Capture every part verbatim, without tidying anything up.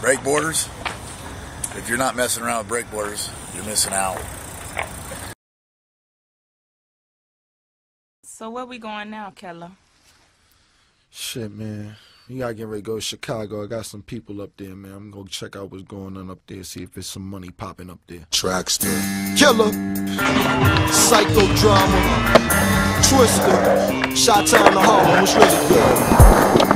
Breakboarders, if you're not messing around with breakboarders, you're missing out. So where we going now, Keller? Shit, man. You gotta get ready to go to Chicago. I got some people up there, man. I'm gonna check out what's going on up there, see if there's some money popping up there. Trackster. Killer. Psychodrama. Twista. Shot Town to Harlem. What's really good?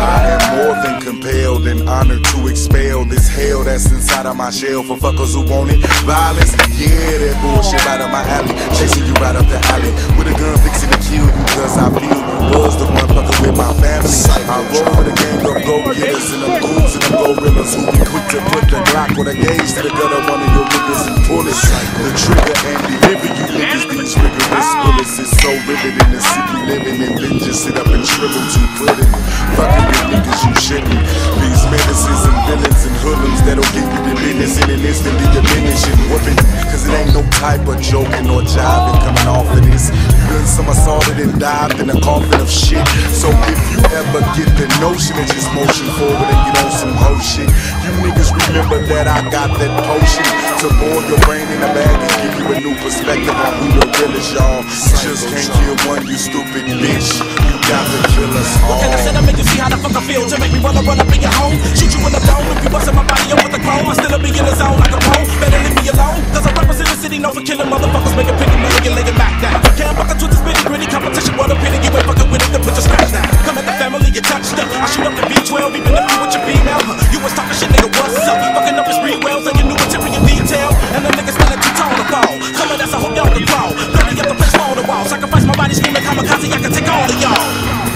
I am more than compelled and honored to expel this hell that's inside of my shell for fuckers who want it. Violence, yeah, that bullshit right up my alley, chasing you right up the alley with a gun fixing to kill you, cause I feel you was the one fucking with my family. I roll with a gang of go-getters and them goons and them gorillas who be quick to put the Glock with a gauge to the gun of one of your niggas and pull it. The trigger and deliver you niggas these rigorous bullets is so riveting to see you living and then just sit up and shrivel to put it. Fucking with niggas you shouldn't. These menaces and villains and hoodlums that'll give you the business in an instant, be diminishing, whooping. Cause it ain't no type of joking or jiving coming off of this. You done somersaulted and dived in a coffin of shit. So if you ever get the notion that you're motion forward and you know some whole shit, you niggas remember that I got that potion to boil your brain in a bag and give you a new perspective on who the real is, y'all. Just can't kill one, you stupid bitch. You got to kill us all. What can I say to make you see how the fuck I feel? To make me wanna run up in your home, shoot you in the dome. If you bustin' my body up with a groan, I still be in the zone like a pro. Better leave me alone, cause I represent the city known for killing motherfuckers. Make a pity, nigga, lay it back down. Can't fuck a twist, it's bitty gritty competition. What a pity, you ain't fuckin' with it, then put your scratch down. Come at the family, you touched up. I shoot up the B twelve, even if you with your female. You was talking shit, nigga, what's up? Fucking up his three wells, and you knew it's every detail. And the niggas still let you tone the fall. Come at us, I hope y'all can fall. Bloody up the place, fall on the wall. Sacrifice my body, screaming kamikaze, I can take all of y'all.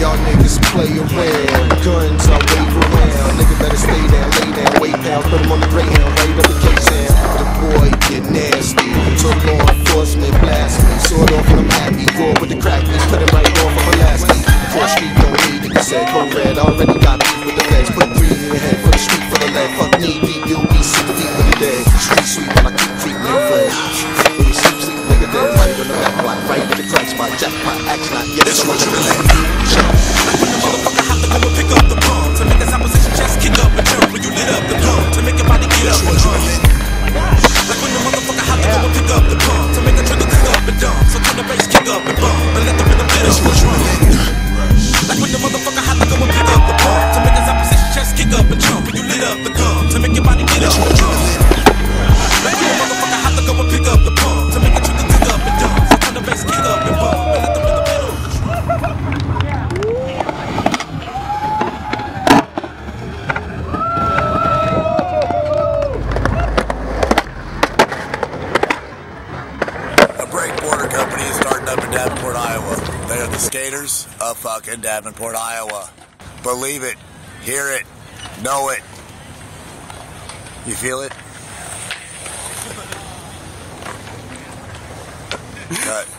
Y'all niggas play around, guns I wave around. Nigga better stay down, lay down, wait down. Put him on the greyhound, right up the case down. The boy get nasty, took law enforcement, blast me. Sword off and I'm happy, roll with the crack me. Put him right off, I'm elastic. Fourth Street don't need it, he said code red. Already got beef with the feds, put three in your head. For the street, for the left, fuck knee deep. You'll be sick of deep with the dead. Street sweep while I keep creeping in flesh. When you sleep, sleep, nigga dead. Right on the back block, right in the crack spot. Jack my axe, not yet, so much of the skaters of fucking Davenport, Iowa. Believe it, hear it, know it. You feel it? Cut.